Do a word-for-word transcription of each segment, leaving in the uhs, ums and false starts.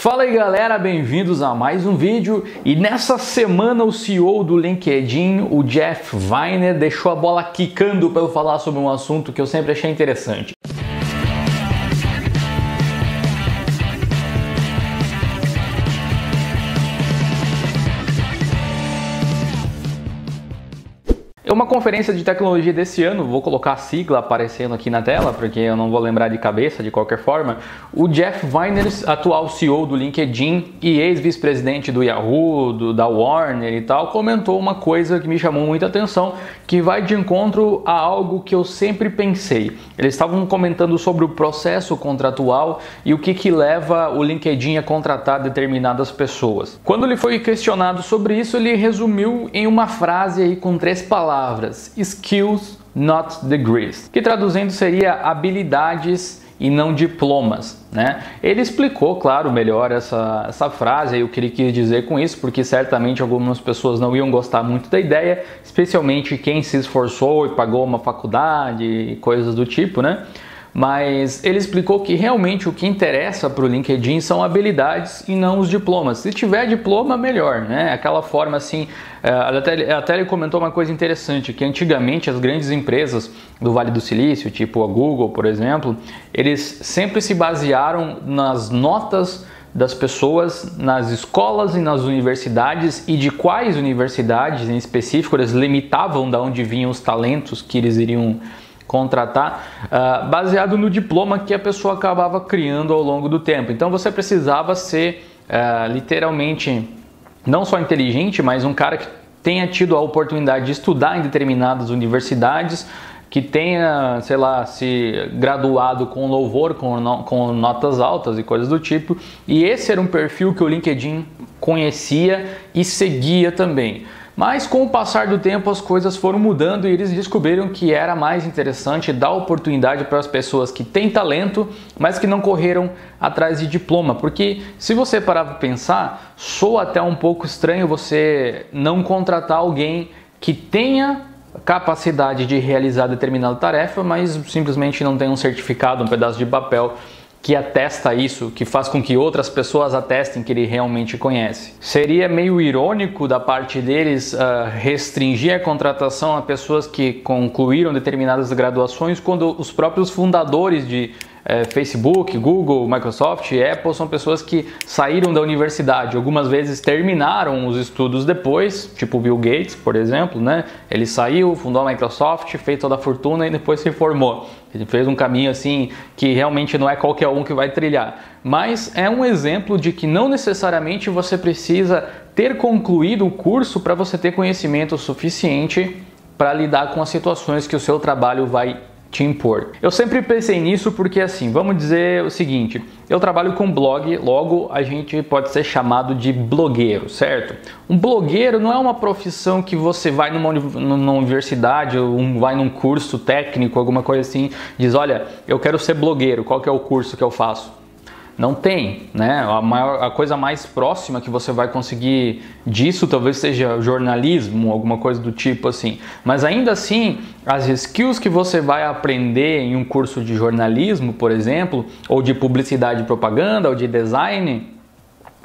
Fala aí galera, bem-vindos a mais um vídeo. E nessa semana o C E O do LinkedIn, o Jeff Weiner, deixou a bola quicando para eu falar sobre um assunto que eu sempre achei interessante. Uma conferência de tecnologia desse ano, vou colocar a sigla aparecendo aqui na tela, porque eu não vou lembrar de cabeça de qualquer forma. O Jeff Weiner, atual C E O do LinkedIn e ex-vice-presidente do Yahoo, do, da Warner e tal, comentou uma coisa que me chamou muita atenção, que vai de encontro a algo que eu sempre pensei. Eles estavam comentando sobre o processo contratual e o que, que leva o LinkedIn a contratar determinadas pessoas. Quando ele foi questionado sobre isso, ele resumiu em uma frase aí com três palavras. Palavras, skills, not degrees, que traduzindo seria habilidades e não diplomas, né? Ele explicou, claro, melhor essa, essa frase e o que ele quis dizer com isso, porque certamente algumas pessoas não iam gostar muito da ideia, especialmente quem se esforçou e pagou uma faculdade e coisas do tipo, né? Mas ele explicou que realmente o que interessa para o LinkedIn são habilidades e não os diplomas. Se tiver diploma, melhor, né? Aquela forma assim, até, até ele comentou uma coisa interessante, que antigamente as grandes empresas do Vale do Silício, tipo a Google, por exemplo, eles sempre se basearam nas notas das pessoas nas escolas e nas universidades, e de quais universidades em específico eles limitavam de onde vinham os talentos que eles iriam contratar, uh, baseado no diploma que a pessoa acabava criando ao longo do tempo. Então você precisava ser uh, literalmente não só inteligente, mas um cara que tenha tido a oportunidade de estudar em determinadas universidades, que tenha, sei lá, se graduado com louvor, com, no, com notas altas e coisas do tipo. E esse era um perfil que o LinkedIn conhecia e seguia também. Mas com o passar do tempo as coisas foram mudando e eles descobriram que era mais interessante dar oportunidade para as pessoas que têm talento, mas que não correram atrás de diploma. Porque se você parar para pensar, soa até um pouco estranho você não contratar alguém que tenha capacidade de realizar determinada tarefa, mas simplesmente não tem um certificado, um pedaço de papel que atesta isso, que faz com que outras pessoas atestem que ele realmente conhece. Seria meio irônico da parte deles uh, restringir a contratação a pessoas que concluíram determinadas graduações, quando os próprios fundadores de uh, Facebook, Google, Microsoft e Apple são pessoas que saíram da universidade. Algumas vezes terminaram os estudos depois, tipo Bill Gates, por exemplo, né? Ele saiu, fundou a Microsoft, fez toda a fortuna e depois se formou. Ele fez um caminho assim que realmente não é qualquer um que vai trilhar, mas é um exemplo de que não necessariamente você precisa ter concluído o curso para você ter conhecimento suficiente para lidar com as situações que o seu trabalho vai te impor. Eu sempre pensei nisso porque, assim, vamos dizer o seguinte, eu trabalho com blog, logo a gente pode ser chamado de blogueiro, certo? Um blogueiro não é uma profissão que você vai numa, numa universidade ou um, vai num curso técnico, alguma coisa assim, diz, olha, eu quero ser blogueiro, qual que é o curso que eu faço? Não tem, né? A, maior, a coisa mais próxima que você vai conseguir disso talvez seja jornalismo, alguma coisa do tipo assim. Mas ainda assim, as skills que você vai aprender em um curso de jornalismo, por exemplo, ou de publicidade e propaganda, ou de design,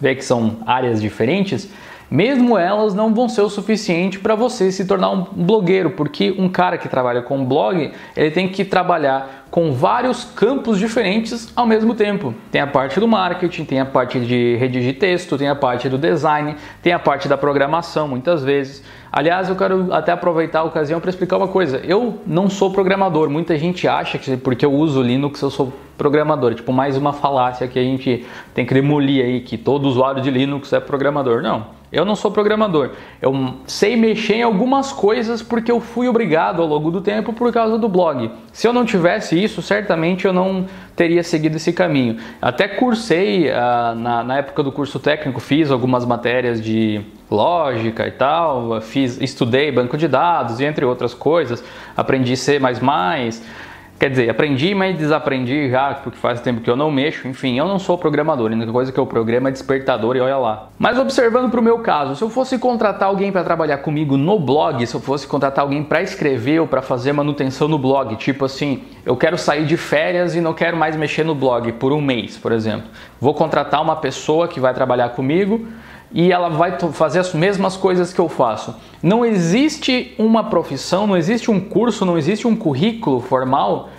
vê que são áreas diferentes, mesmo elas não vão ser o suficiente para você se tornar um blogueiro, porque um cara que trabalha com blog, ele tem que trabalhar com vários campos diferentes ao mesmo tempo. Tem a parte do marketing, tem a parte de redigir texto, tem a parte do design, tem a parte da programação, muitas vezes. Aliás, eu quero até aproveitar a ocasião para explicar uma coisa. Eu não sou programador. Muita gente acha que porque eu uso Linux eu sou programador. Tipo, mais uma falácia que a gente tem que demolir aí, que todo usuário de Linux é programador. Não. Eu não sou programador, eu sei mexer em algumas coisas porque eu fui obrigado ao longo do tempo por causa do blog. Se eu não tivesse isso, certamente eu não teria seguido esse caminho. Até cursei, ah, na, na época do curso técnico, fiz algumas matérias de lógica e tal, fiz, estudei banco de dados e entre outras coisas, aprendi C mais mais. Quer dizer, aprendi, mas desaprendi já, porque faz tempo que eu não mexo. Enfim, eu não sou programador, a única coisa que eu programo é despertador e olha lá. Mas observando para o meu caso, se eu fosse contratar alguém para trabalhar comigo no blog, se eu fosse contratar alguém para escrever ou para fazer manutenção no blog, tipo assim, eu quero sair de férias e não quero mais mexer no blog por um mês, por exemplo. Vou contratar uma pessoa que vai trabalhar comigo e ela vai fazer as mesmas coisas que eu faço. Não existe uma profissão, não existe um curso, não existe um currículo formal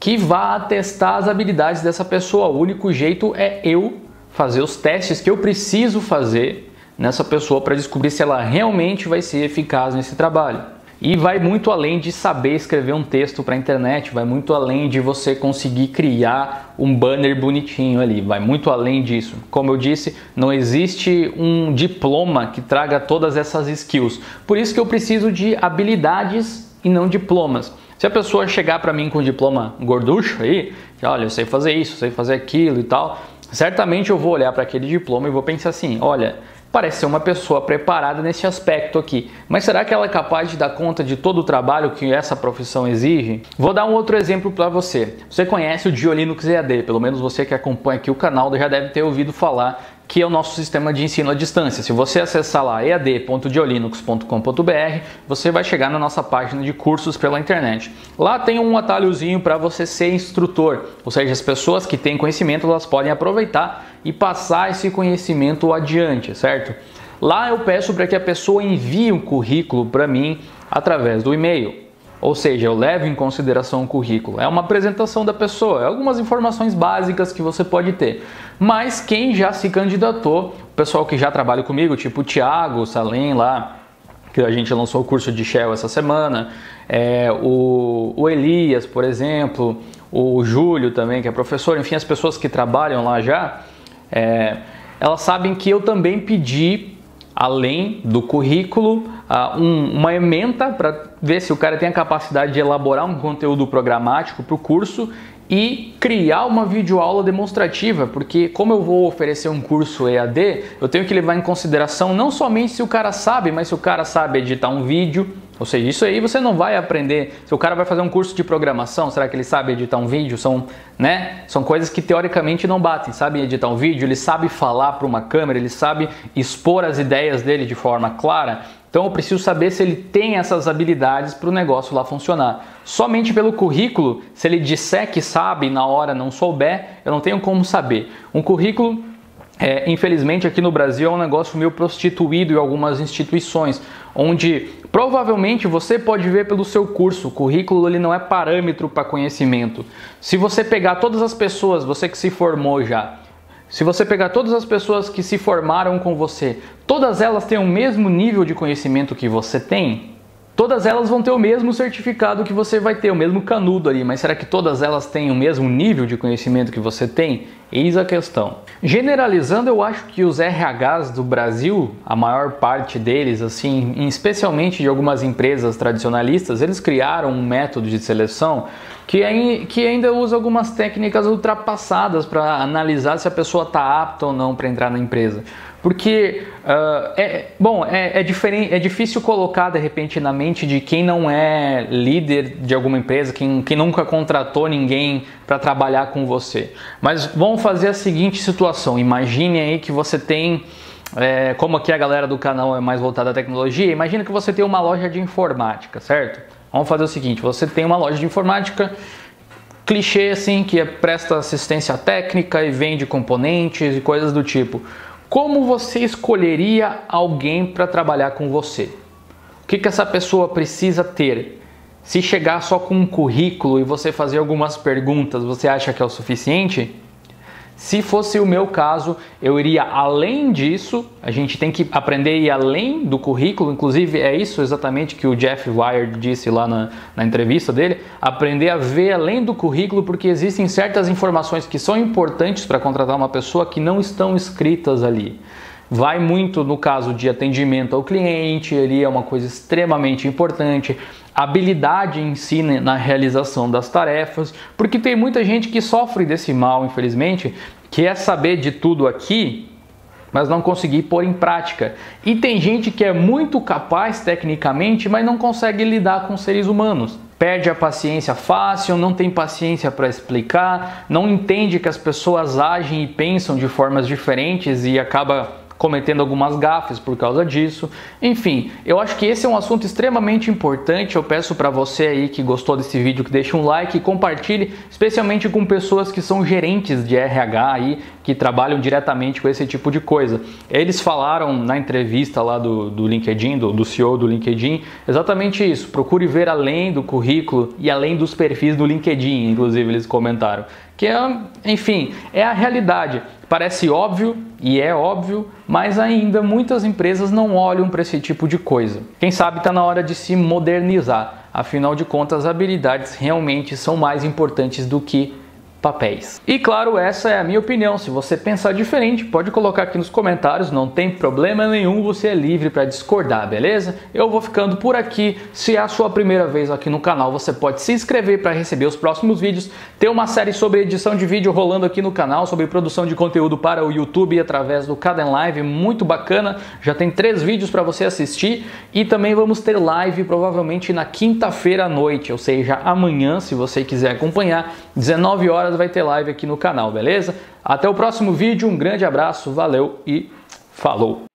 que vá atestar as habilidades dessa pessoa. O único jeito é eu fazer os testes que eu preciso fazer nessa pessoa para descobrir se ela realmente vai ser eficaz nesse trabalho. E vai muito além de saber escrever um texto para a internet, vai muito além de você conseguir criar um banner bonitinho ali, vai muito além disso. Como eu disse, não existe um diploma que traga todas essas skills. Por isso que eu preciso de habilidades e não diplomas. Se a pessoa chegar para mim com um diploma gorducho aí, olha, eu sei fazer isso, sei fazer aquilo e tal, certamente eu vou olhar para aquele diploma e vou pensar assim, olha, parece ser uma pessoa preparada nesse aspecto aqui. Mas será que ela é capaz de dar conta de todo o trabalho que essa profissão exige? Vou dar um outro exemplo para você. Você conhece o Diolinux E A D, pelo menos você que acompanha aqui o canal já deve ter ouvido falar, que é o nosso sistema de ensino à distância. Se você acessar lá e a d ponto diolinux ponto com ponto b r, você vai chegar na nossa página de cursos pela internet. Lá tem um atalhozinho para você ser instrutor, ou seja, as pessoas que têm conhecimento, elas podem aproveitar e passar esse conhecimento adiante, certo? Lá eu peço para que a pessoa envie um currículo para mim através do e-mail. Ou seja, eu levo em consideração o currículo. É uma apresentação da pessoa, algumas informações básicas que você pode ter. Mas quem já se candidatou, o pessoal que já trabalha comigo, tipo o Thiago, o Salim lá, que a gente lançou o curso de Shell essa semana, é, o, o Elias, por exemplo, o Júlio também, que é professor, enfim, as pessoas que trabalham lá já, é, elas sabem que eu também pedi, além do currículo, uma ementa para ver se o cara tem a capacidade de elaborar um conteúdo programático para o curso e criar uma videoaula demonstrativa, porque como eu vou oferecer um curso E A D, eu tenho que levar em consideração não somente se o cara sabe, mas se o cara sabe editar um vídeo. Ou seja, isso aí você não vai aprender. Se o cara vai fazer um curso de programação, será que ele sabe editar um vídeo? São, né? São coisas que teoricamente não batem. Sabe editar um vídeo, ele sabe falar para uma câmera, ele sabe expor as ideias dele de forma clara. Então eu preciso saber se ele tem essas habilidades para o negócio lá funcionar. Somente pelo currículo, se ele disser que sabe e na hora não souber, eu não tenho como saber. Um currículo, é, infelizmente aqui no Brasil, é um negócio meio prostituído em algumas instituições, onde provavelmente você pode ver pelo seu curso, o currículo ele não é parâmetro para conhecimento. Se você pegar todas as pessoas, você que se formou já, se você pegar todas as pessoas que se formaram com você, todas elas têm o mesmo nível de conhecimento que você tem? Todas elas vão ter o mesmo certificado que você vai ter, o mesmo canudo ali, mas será que todas elas têm o mesmo nível de conhecimento que você tem? Eis a questão. Generalizando, eu acho que os R Hs do Brasil, a maior parte deles, assim, especialmente de algumas empresas tradicionalistas, eles criaram um método de seleção que, é, que ainda usa algumas técnicas ultrapassadas para analisar se a pessoa está apta ou não para entrar na empresa. Porque, uh, é, bom, é, é, diferente, é difícil colocar, de repente, na mente de quem não é líder de alguma empresa, quem, quem nunca contratou ninguém para trabalhar com você. Mas vamos fazer a seguinte situação. Imagine aí que você tem, é, como aqui a galera do canal é mais voltada à tecnologia, imagina que você tem uma loja de informática, certo? Vamos fazer o seguinte, você tem uma loja de informática, clichê assim, que presta assistência técnica e vende componentes e coisas do tipo. Como você escolheria alguém para trabalhar com você? O que que essa pessoa precisa ter? Se chegar só com um currículo e você fazer algumas perguntas, você acha que é o suficiente? Se fosse o meu caso, eu iria além disso. A gente tem que aprender a ir além do currículo. Inclusive, é isso exatamente que o Jeff Weiner disse lá na, na entrevista dele. Aprender a ver além do currículo, porque existem certas informações que são importantes para contratar uma pessoa que não estão escritas ali. Vai muito no caso de atendimento ao cliente, ele é uma coisa extremamente importante. Habilidade em si na realização das tarefas, porque tem muita gente que sofre desse mal, infelizmente, que é saber de tudo aqui, mas não conseguir pôr em prática. E tem gente que é muito capaz tecnicamente, mas não consegue lidar com seres humanos. perde a paciência fácil, não tem paciência para explicar, não entende que as pessoas agem e pensam de formas diferentes e acaba cometendo algumas gafes por causa disso. Enfim, eu acho que esse é um assunto extremamente importante. Eu peço para você aí que gostou desse vídeo que deixe um like e compartilhe, especialmente com pessoas que são gerentes de R H aí, que trabalham diretamente com esse tipo de coisa. Eles falaram na entrevista lá do, do LinkedIn, do, do C E O do LinkedIn, exatamente isso. Procure ver além do currículo e além dos perfis do LinkedIn, inclusive eles comentaram. Que é, enfim, é a realidade. Parece óbvio, e é óbvio, mas ainda muitas empresas não olham para esse tipo de coisa. Quem sabe está na hora de se modernizar. Afinal de contas, habilidades realmente são mais importantes do que papéis. E claro, essa é a minha opinião. Se você pensar diferente, pode colocar aqui nos comentários, não tem problema nenhum, você é livre para discordar, beleza? Eu vou ficando por aqui. Se é a sua primeira vez aqui no canal, você pode se inscrever para receber os próximos vídeos. Tem uma série sobre edição de vídeo rolando aqui no canal, sobre produção de conteúdo para o YouTube através do CadenLive, muito bacana. Já tem três vídeos para você assistir e também vamos ter live provavelmente na quinta-feira à noite, ou seja, amanhã, se você quiser acompanhar, dezenove horas vai ter live aqui no canal, beleza? Até o próximo vídeo, um grande abraço, valeu e falou!